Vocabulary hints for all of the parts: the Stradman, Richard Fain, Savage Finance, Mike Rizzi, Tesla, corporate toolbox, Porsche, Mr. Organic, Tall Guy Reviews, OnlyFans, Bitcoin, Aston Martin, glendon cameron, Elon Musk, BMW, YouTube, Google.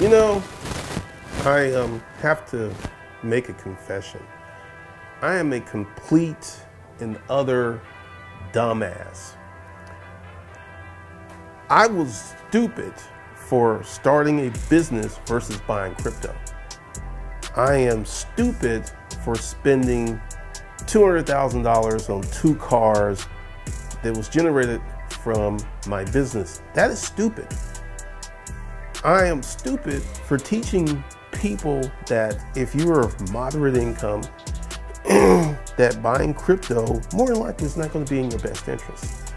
You know, I have to make a confession. I am a complete and utter dumbass. I was stupid for starting a business versus buying crypto. I am stupid for spending $200,000 on two cars that was generated from my business. That is stupid. I am stupid for teaching people that if you are of moderate income, that buying crypto more than likely is not going to be in your best interest.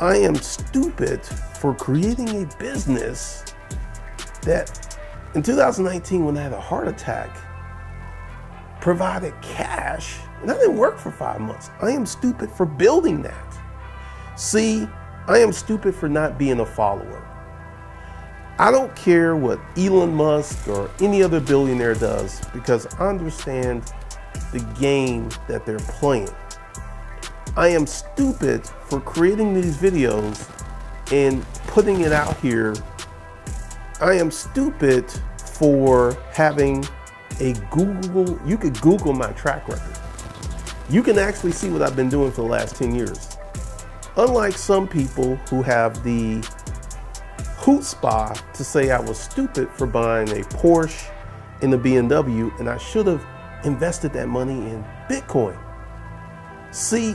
I am stupid for creating a business that in 2019, when I had a heart attack, provided cash, and I didn't work for 5 months. I am stupid for building that. See, I am stupid for not being a follower. I don't care what Elon Musk or any other billionaire does, because I understand the game that they're playing. I am stupid for creating these videos and putting it out here. I am stupid for having a Google, you could Google my track record. You can actually see what I've been doing for the last 10 years. Unlike some people who have the chutzpah to say I was stupid for buying a Porsche and a BMW, and I should have invested that money in Bitcoin. See,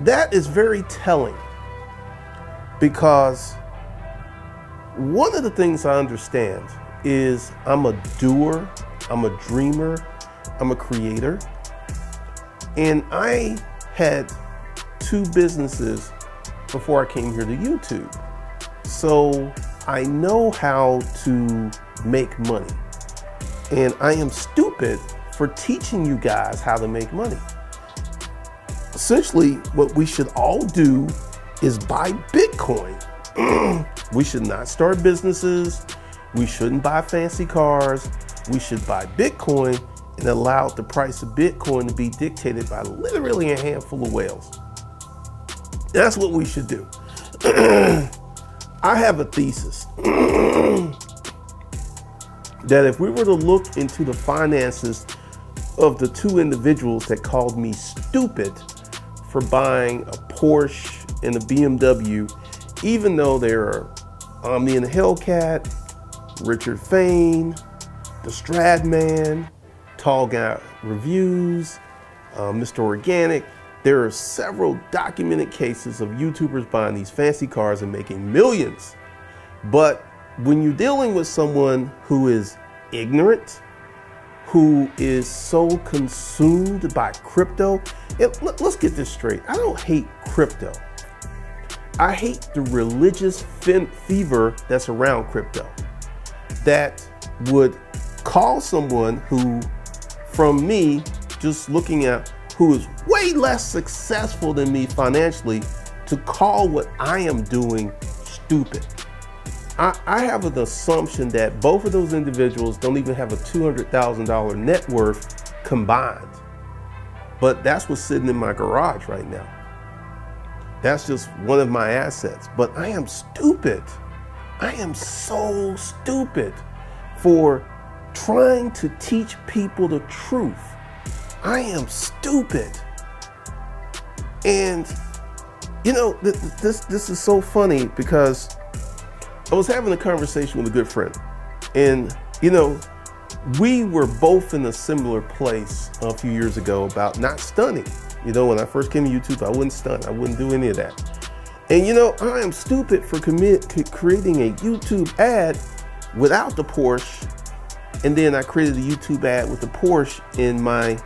that is very telling, because one of the things I understand is I'm a doer, I'm a dreamer, I'm a creator, and I had two businesses before I came here to YouTube. So I know how to make money, and I am stupid for teaching you guys how to make money. Essentially, what we should all do is buy Bitcoin. We should not start businesses. We shouldn't buy fancy cars. We should buy Bitcoin and allow the price of Bitcoin to be dictated by literally a handful of whales. That's what we should do. I have a thesis that if we were to look into the finances of the two individuals that called me stupid for buying a Porsche and a BMW, even though they're Omni and the Hellcat, Richard Fain, the Stradman, Tall Guy Reviews, Mr. Organic. There are several documented cases of YouTubers buying these fancy cars and making millions. But when you're dealing with someone who is ignorant, who is so consumed by crypto, let's get this straight. I don't hate crypto. I hate the religious fever that's around crypto that would call someone who, from me, just looking at who is way less successful than me financially, to call what I am doing stupid. I have an assumption that both of those individuals don't even have a $200,000 net worth combined. But that's what's sitting in my garage right now. That's just one of my assets. But I am stupid. I am so stupid for trying to teach people the truth. I am stupid. And you know, this is so funny, because I was having a conversation with a good friend, and you know, we were both in a similar place a few years ago about not stunning. You know, when I first came to YouTube, I wouldn't stun, I wouldn't do any of that. And you know, I am stupid for creating a YouTube ad without the Porsche, and then I created a YouTube ad with the Porsche, and my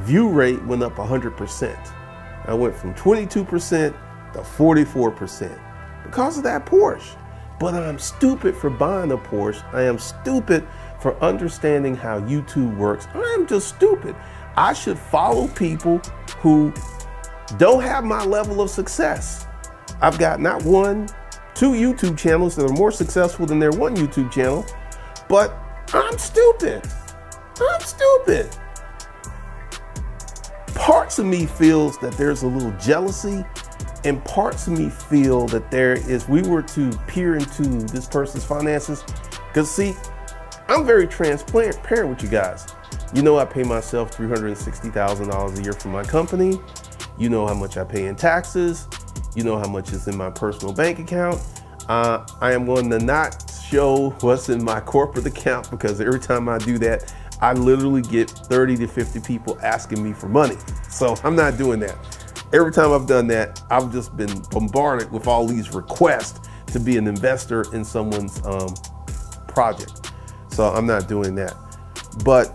view rate went up 100%. I went from 22% to 44% because of that Porsche. But I'm stupid for buying a Porsche. I am stupid for understanding how YouTube works. I'm just stupid. I should follow people who don't have my level of success. I've got not one, two YouTube channels that are more successful than their one YouTube channel, but I'm stupid. I'm stupid. Parts of me feels that there's a little jealousy And parts of me feel that there is, we were to peer into this person's finances, because see, I'm very transparent with you guys. You know, I pay myself $360,000 a year for my company. You know how much I pay in taxes. You know how much is in my personal bank account. I am going to not show what's in my corporate account, because every time I do that, I literally get 30 to 50 people asking me for money. So I'm not doing that. Every time I've done that, I've just been bombarded with all these requests to be an investor in someone's project. So I'm not doing that. But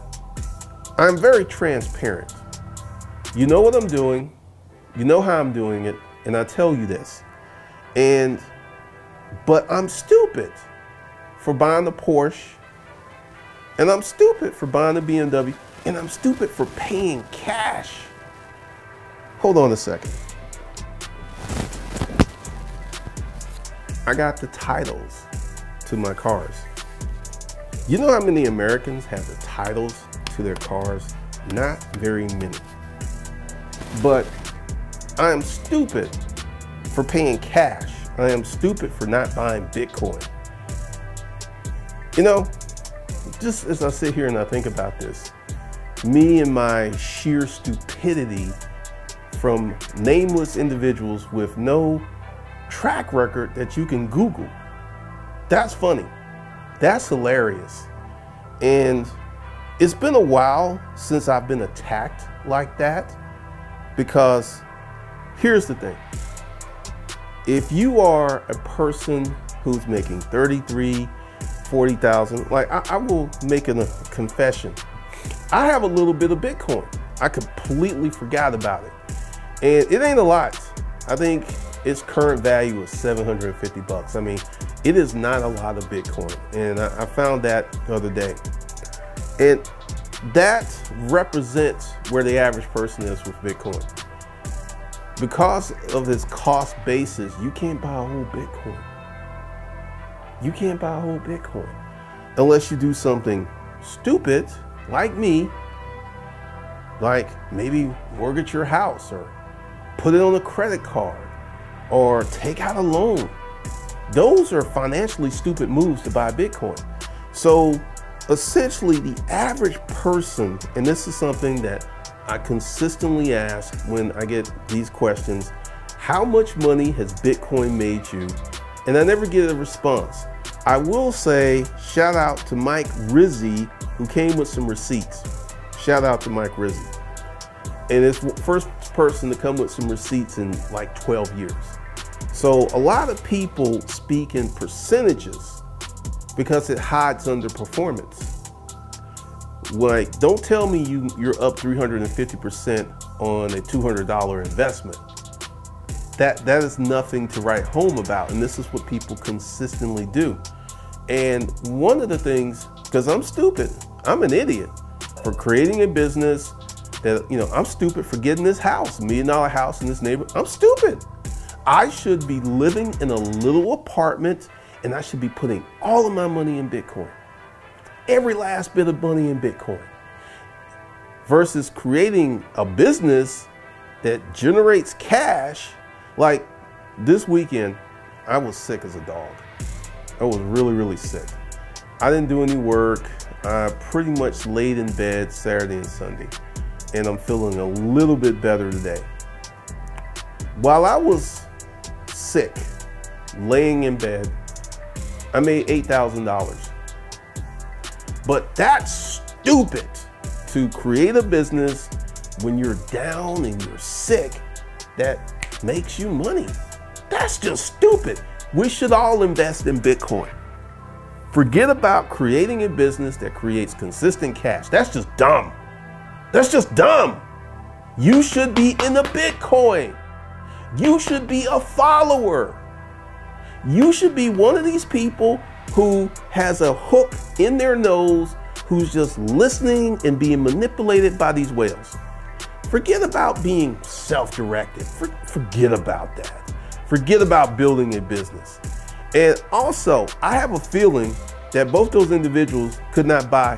I'm very transparent. You know what I'm doing, you know how I'm doing it, and I tell you this. And, but I'm stupid for buying a Porsche, and I'm stupid for buying a BMW, and I'm stupid for paying cash. Hold on a second. I got the titles to my cars. You know how many Americans have the titles to their cars? Not very many. But I am stupid for paying cash. I am stupid for not buying Bitcoin. You know, just as I sit here and I think about this, me and my sheer stupidity from nameless individuals with no track record that you can Google. That's funny. That's hilarious. And it's been a while since I've been attacked like that, because here's the thing. If you are a person who's making 33, 40,000, like I will make a confession. I have a little bit of Bitcoin. I completely forgot about it. And it ain't a lot. I think its current value is 750 bucks. I mean, it is not a lot of Bitcoin. And I found that the other day. And that represents where the average person is with Bitcoin. Because of its cost basis, you can't buy a whole Bitcoin. You can't buy a whole Bitcoin unless you do something stupid like me, like maybe mortgage your house or put it on a credit card or take out a loan. Those are financially stupid moves to buy Bitcoin. So essentially the average person, and this is something that I consistently ask when I get these questions, how much money has Bitcoin made you? And I never get a response. I will say shout out to Mike Rizzi, who came with some receipts. Shout out to Mike Rizzi. And it's the first person to come with some receipts in like 12 years. So a lot of people speak in percentages because it hides under performance. Like, don't tell me you're up 350% on a $200 investment. That is nothing to write home about. And this is what people consistently do. And one of the things, because I'm stupid, I'm an idiot for creating a business. That, you know, I'm stupid for getting this house, $1 million house in this neighborhood. I'm stupid. I should be living in a little apartment, and I should be putting all of my money in Bitcoin. Every last bit of money in Bitcoin. Versus creating a business that generates cash. Like this weekend, I was sick as a dog. I was really, really sick. I didn't do any work. I pretty much laid in bed Saturday and Sunday. And I'm feeling a little bit better today. While I was sick, laying in bed, I made $8,000. But that's stupid to create a business when you're down and you're sick that makes you money. That's just stupid. We should all invest in Bitcoin. Forget about creating a business that creates consistent cash. That's just dumb. That's just dumb. You should be in the Bitcoin. You should be a follower. You should be one of these people who has a hook in their nose, who's just listening and being manipulated by these whales. Forget about being self-directed. Forget about that. Forget about building a business. And also, I have a feeling that both those individuals could not buy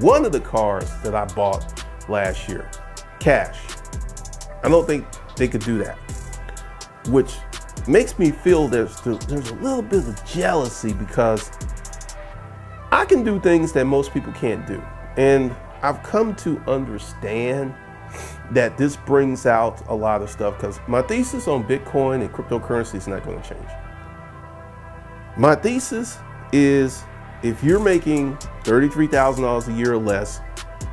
one of the cars that I bought last year, cash. I don't think they could do that. which makes me feel there's a little bit of jealousy, because I can do things that most people can't do. And I've come to understand that this brings out a lot of stuff, because my thesis on Bitcoin and cryptocurrency is not going to change. My thesis is, if you're making $33,000 a year or less,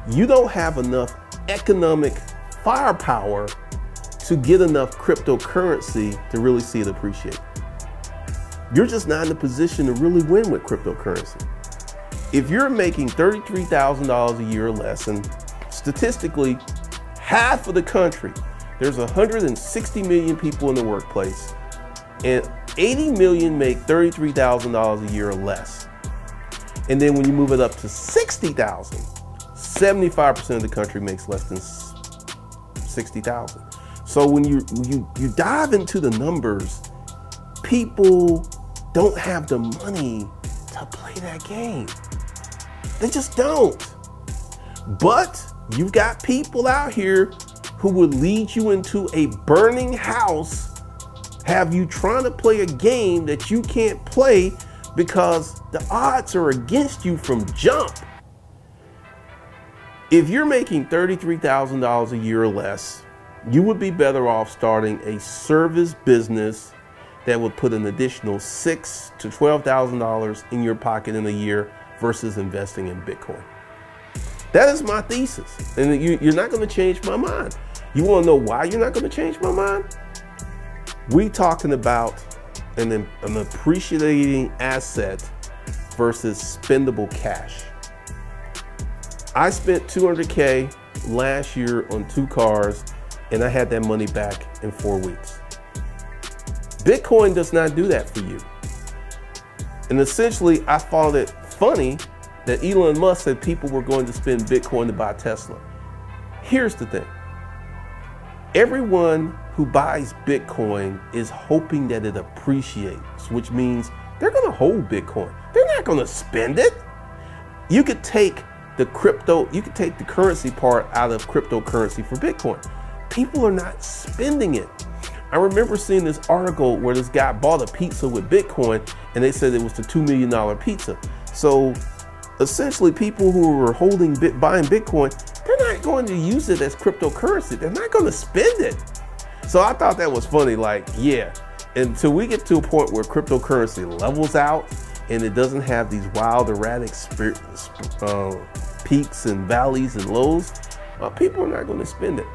you don't have enough economic firepower to get enough cryptocurrency to really see it appreciate. You're just not in a position to really win with cryptocurrency. If you're making $33,000 a year or less, and statistically, half of the country, there's 160 million people in the workplace, and 80 million make $33,000 a year or less. And then when you move it up to 60,000, 75% of the country makes less than 60,000. So when you dive into the numbers, people don't have the money to play that game. They just don't. But you've got people out here who would lead you into a burning house, have you trying to play a game that you can't play because the odds are against you from jump. If you're making $33,000 a year or less, you would be better off starting a service business that would put an additional $6,000 to $12,000 in your pocket in a year versus investing in Bitcoin. That is my thesis, and you're not going to change my mind. You want to know why you're not going to change my mind? We talking about an appreciating asset versus spendable cash. I spent $200K last year on 2 cars, and I had that money back in 4 weeks. Bitcoin does not do that for you. And essentially, I found it funny that Elon Musk said people were going to spend Bitcoin to buy Tesla. Here's the thing. Everyone who buys Bitcoin is hoping that it appreciates, which means they're going to hold Bitcoin. They're not going to spend it. You could take the currency part out of cryptocurrency for Bitcoin. People are not spending it. I remember seeing this article where this guy bought a pizza with Bitcoin, and they said it was the $2 million pizza. So essentially, people who were buying Bitcoin, they're not going to use it as cryptocurrency. They're not going to spend it. So I thought that was funny. Like, yeah, until we get to a point where cryptocurrency levels out and it doesn't have these wild, erratic peaks and valleys and lows, people are not going to spend it.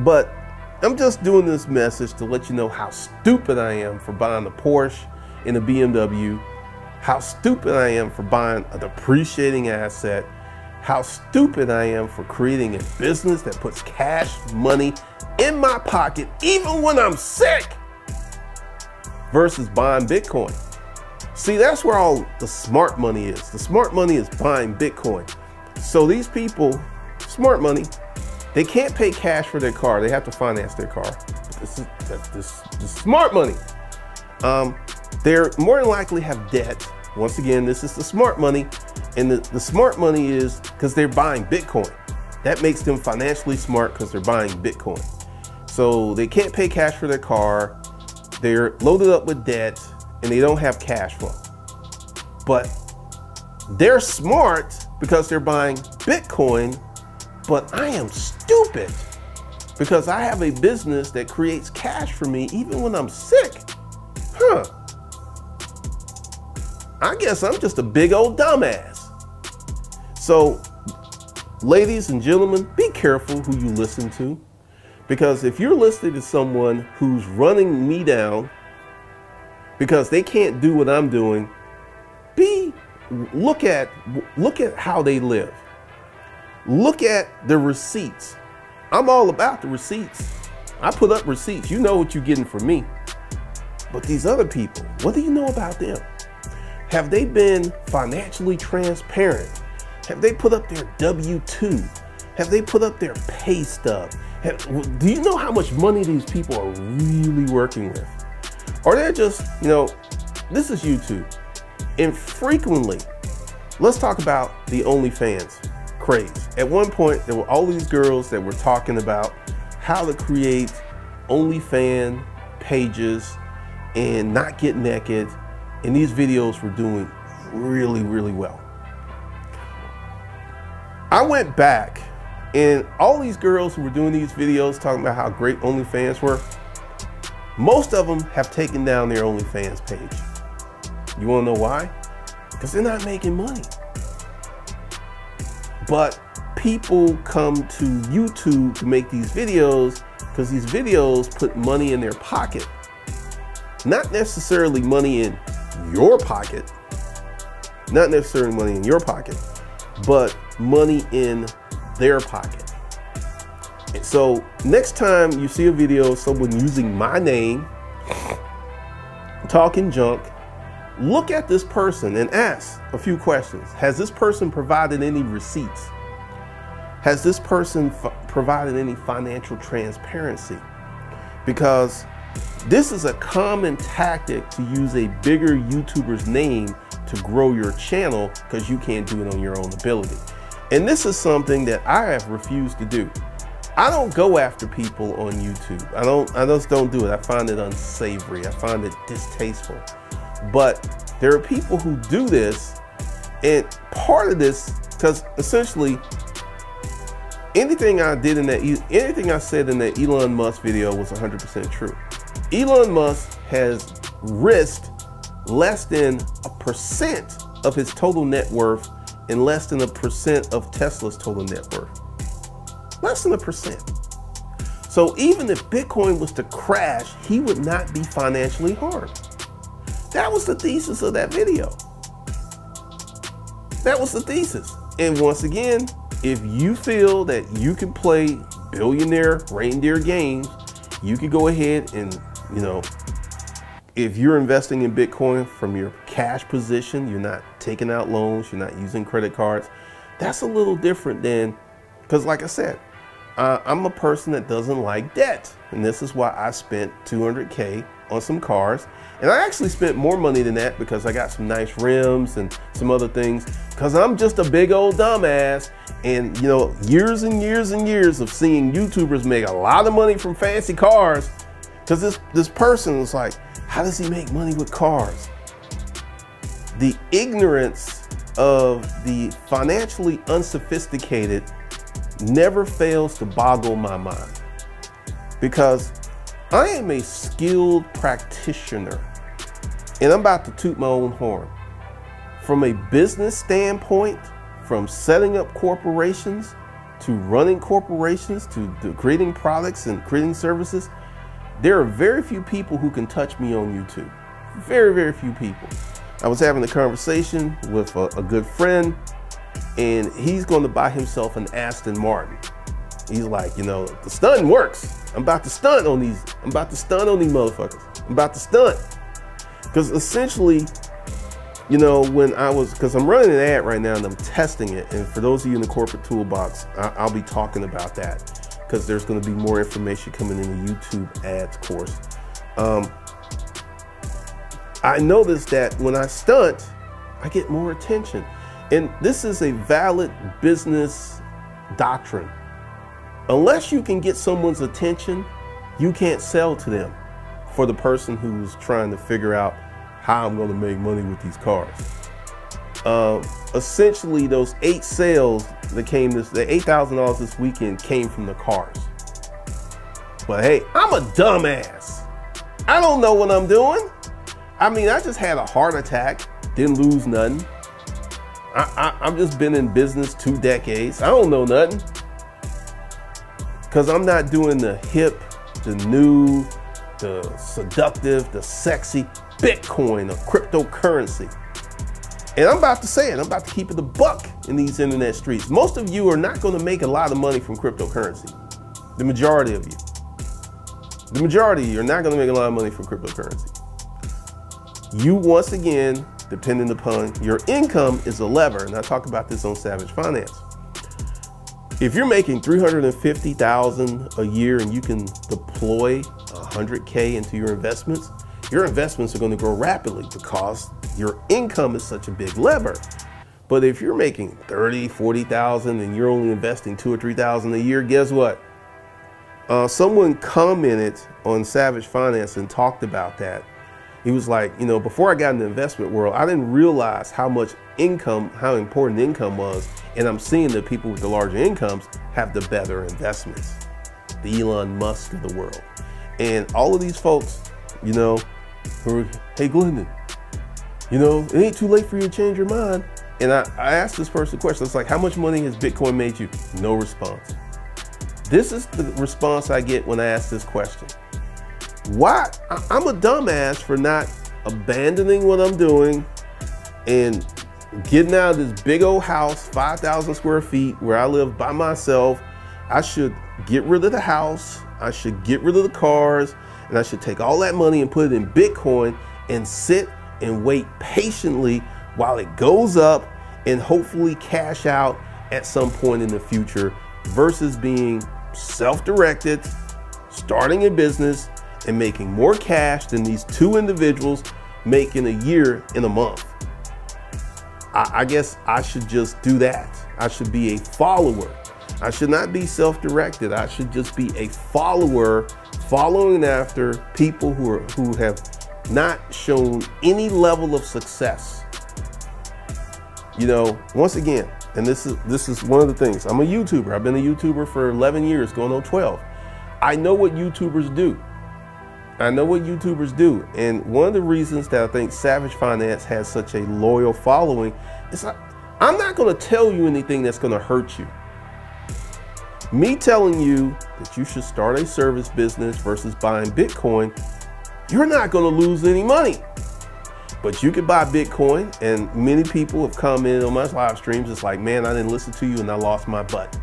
But I'm just doing this message to let you know how stupid I am for buying a Porsche and a BMW, how stupid I am for buying a depreciating asset, how stupid I am for creating a business that puts cash money in my pocket, even when I'm sick, versus buying Bitcoin. See, that's where all the smart money is. The smart money is buying Bitcoin. So these people, smart money, they can't pay cash for their car. They have to finance their car. This is smart money. They're more than likely have debt. Once again, this is the smart money. And the smart money is because they're buying Bitcoin. That makes them financially smart because they're buying Bitcoin. So they can't pay cash for their car. They're loaded up with debt and they don't have cash flow. But they're smart because they're buying Bitcoin. But I am stupid because I have a business that creates cash for me even when I'm sick. Huh. I guess I'm just a big old dumbass. So, ladies and gentlemen, be careful who you listen to, because if you're listening to someone who's running me down because they can't do what I'm doing, look at how they live. Look at the receipts. I'm all about the receipts. I put up receipts. You know what you're getting from me. But these other people, what do you know about them? Have they been financially transparent? Have they put up their W-2? Have they put up their pay stub? Do you know how much money these people are really working with? Or they're just, you know, this is YouTube. And frequently, let's talk about the OnlyFans craze. At one point, there were all these girls that were talking about how to create OnlyFans pages and not get naked, and these videos were doing really, really well. I went back, and all these girls who were doing these videos talking about how great OnlyFans were, most of them have taken down their OnlyFans page. You wanna know why? Because they're not making money. But people come to YouTube to make these videos because these videos put money in their pocket. Not necessarily money in your pocket, not necessarily money in your pocket, but money in their pocket. And so next time you see a video of someone using my name, talking junk, look at this person and ask a few questions. Has this person provided any receipts? Has this person provided any financial transparency? Because this is a common tactic to use a bigger YouTuber's name to grow your channel because you can't do it on your own ability. And this is something that I have refused to do. I don't go after people on YouTube. I just don't do it. I find it unsavory. I find it distasteful. But there are people who do this, and part of this, because essentially anything I did in that, anything I said in that Elon Musk video was 100% true. Elon Musk has risked less than 1% of his total net worth and less than 1% of Tesla's total net worth. Less than 1%. So even if Bitcoin was to crash, he would not be financially harmed. That was the thesis of that video. That was the thesis. And once again, if you feel that you can play billionaire reindeer games, you could go ahead and, you know, if you're investing in Bitcoin from your cash position, you're not taking out loans, you're not using credit cards, that's a little different than, because like I said, I'm a person that doesn't like debt. And this is why I spent $200K on some cars. And I actually spent more money than that because I got some nice rims and some other things, because I'm just a big old dumbass. And you know, years and years and years of seeing YouTubers make a lot of money from fancy cars, because this person was like, how does he make money with cars? The ignorance of the financially unsophisticated never fails to boggle my mind, because I am a skilled practitioner, and I'm about to toot my own horn. From a business standpoint, from setting up corporations, to running corporations, to creating products and creating services, there are very few people who can touch me on YouTube. Very, very few people. I was having a conversation with a good friend, and he's going to buy himself an Aston Martin. He's like, you know, the stun works. I'm about to stun on these motherfuckers. I'm about to stun. Because essentially, you know, because I'm running an ad right now and I'm testing it. And for those of you in the corporate toolbox, I'll be talking about that, because there's going to be more information coming in the YouTube ads course. I noticed that when I stunt, I get more attention. And this is a valid business doctrine. Unless you can get someone's attention, you can't sell to them. For the person who's trying to figure out how I'm going to make money with these cars, essentially those the $8,000 this weekend came from the cars. But hey, I'm a dumbass. I don't know what I'm doing. I mean, I just had a heart attack, didn't lose nothing. I've just been in business 2 decades. I don't know nothing. Because I'm not doing the hip, the new, the seductive, the sexy Bitcoin or cryptocurrency. And I'm about to say it, I'm about to keep it a buck in these internet streets. Most of you are not going to make a lot of money from cryptocurrency. The majority of you. The majority of you are not going to make a lot of money from cryptocurrency. You, once again, depending upon your income, is a lever. And I talk about this on Savage Finance. If you're making $350,000 a year and you can deploy $100K into your investments are going to grow rapidly because your income is such a big lever. But if you're making $30,000, $40,000 and you're only investing $2,000 or $3,000 a year, guess what? Someone commented on Savage Finance and talked about that. He was like, you know, before I got in the investment world, I didn't realize how much income, how important income was. And I'm seeing that people with the larger incomes have the better investments, the Elon Musk of the world. And all of these folks, you know, were, hey, Glendon, you know, it ain't too late for you to change your mind. And I asked this person a question. It's like, how much money has Bitcoin made you? No response. This is the response I get when I ask this question. Why? I'm a dumbass for not abandoning what I'm doing and getting out of this big old house, 5,000 square feet, where I live by myself. I should get rid of the house. I should get rid of the cars, and I should take all that money and put it in Bitcoin and sit and wait patiently while it goes up and hopefully cash out at some point in the future, versus being self-directed, starting a business, and making more cash than these two individuals make in a year, in a month. I guess I should just do that. I should be a follower. I should not be self-directed. I should just be a follower, following after people who have not shown any level of success. You know, once again, and this is one of the things. I'm a YouTuber. I've been a YouTuber for 11 years, going on 12. I know what YouTubers do. I know what YouTubers do. And one of the reasons that I think Savage Finance has such a loyal following is I'm not going to tell you anything that's going to hurt you. Me telling you that you should start a service business versus buying Bitcoin, you're not going to lose any money. But you could buy Bitcoin, and many people have come in on my live streams. It's like, man, I didn't listen to you and I lost my butt.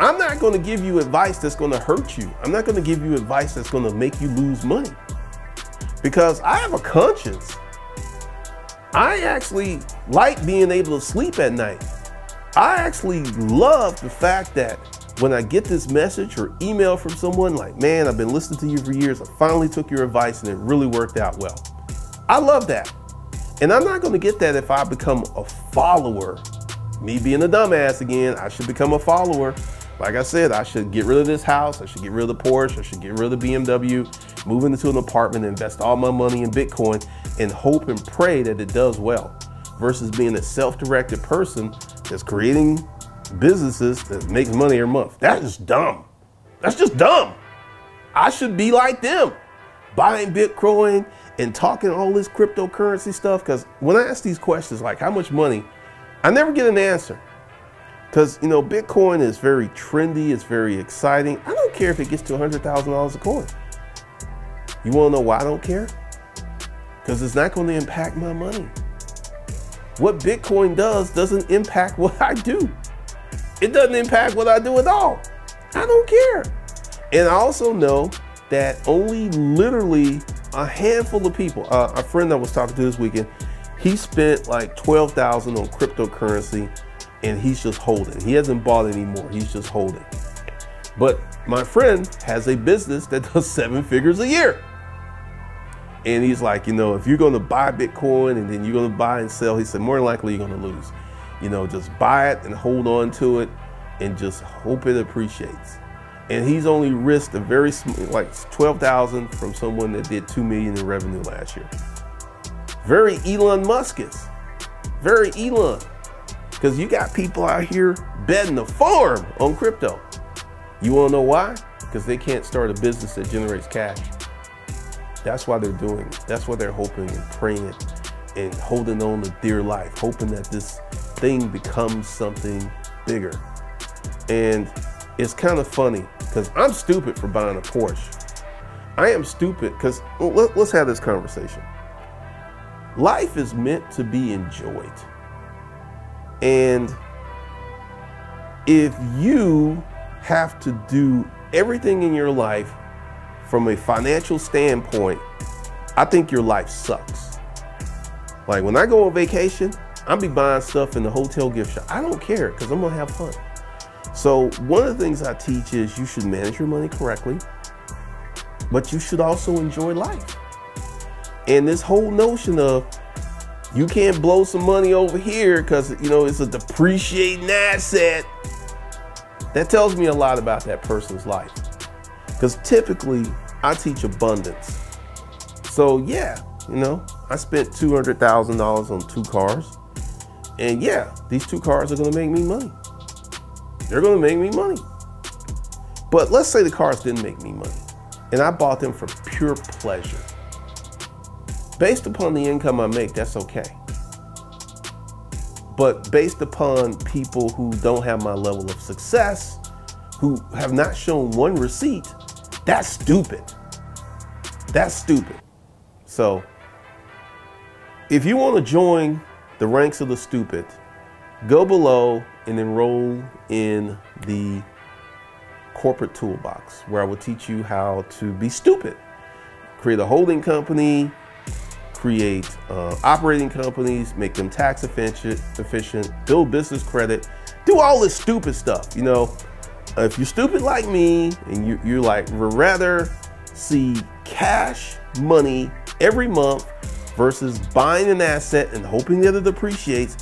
I'm not going to give you advice that's going to hurt you. I'm not going to give you advice that's going to make you lose money, because I have a conscience. I actually like being able to sleep at night. I actually love the fact that when I get this message or email from someone like, man, I've been listening to you for years. I finally took your advice and it really worked out well. I love that. And I'm not going to get that if I become a follower. Me being a dumbass again, I should become a follower. Like I said, I should get rid of this house. I should get rid of the Porsche. I should get rid of the BMW, move into an apartment, invest all my money in Bitcoin and hope and pray that it does well, versus being a self-directed person that's creating businesses that makes money every month. That is dumb. That's just dumb. I should be like them, buying Bitcoin and talking all this cryptocurrency stuff. Because when I ask these questions, like how much money, I never get an answer. Because, you know, Bitcoin is very trendy. It's very exciting. I don't care if it gets to $100,000 a coin. You want to know why I don't care? Because it's not going to impact my money. What Bitcoin does doesn't impact what I do. It doesn't impact what I do at all. I don't care. And I also know that only literally a handful of people, a friend I was talking to this weekend, he spent like $12,000 on cryptocurrency and he's just holding. He hasn't bought anymore. He's just holding. But my friend has a business that does 7 figures a year. And he's like, you know, if you're going to buy Bitcoin and then you're going to buy and sell, he said, more than likely you're going to lose. You know, just buy it and hold on to it and just hope it appreciates. And he's only risked a very small, like $12,000 from someone that did $2 million in revenue last year. Very Elon Musk-ish. Very Elon. Because you got people out here betting the farm on crypto. You want to know why? Because they can't start a business that generates cash. That's why they're doing it. That's why they're hoping and praying and holding on to dear life, hoping that this thing becomes something bigger. And it's kind of funny because I'm stupid for buying a Porsche. I am stupid because, well, let's have this conversation. Life is meant to be enjoyed. And if you have to do everything in your life from a financial standpoint, I think your life sucks. Like when I go on vacation, I'll be buying stuff in the hotel gift shop. I don't care because I'm going to have fun. So one of the things I teach is you should manage your money correctly, but you should also enjoy life. And this whole notion of you can't blow some money over here because, you know, it's a depreciating asset. That tells me a lot about that person's life, because typically I teach abundance. So yeah, you know, I spent $200,000 on two cars, and yeah, these two cars are gonna make me money. They're gonna make me money. But let's say the cars didn't make me money and I bought them for pure pleasure. Based upon the income I make, that's okay. But based upon people who don't have my level of success, who have not shown one receipt, that's stupid. That's stupid. So if you want to join the ranks of the stupid, go below and enroll in the corporate toolbox, where I will teach you how to be stupid, create a holding company, create operating companies, make them tax efficient, build business credit, do all this stupid stuff. You know, if you're stupid like me and you're like, we'd rather see cash money every month versus buying an asset and hoping that it depreciates.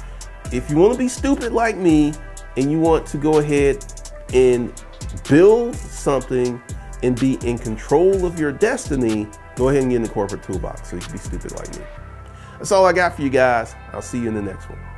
If you want to be stupid like me and you want to go ahead and build something and be in control of your destiny, go ahead and get in the corporate toolbox so you can be stupid like me. That's all I got for you guys. I'll see you in the next one.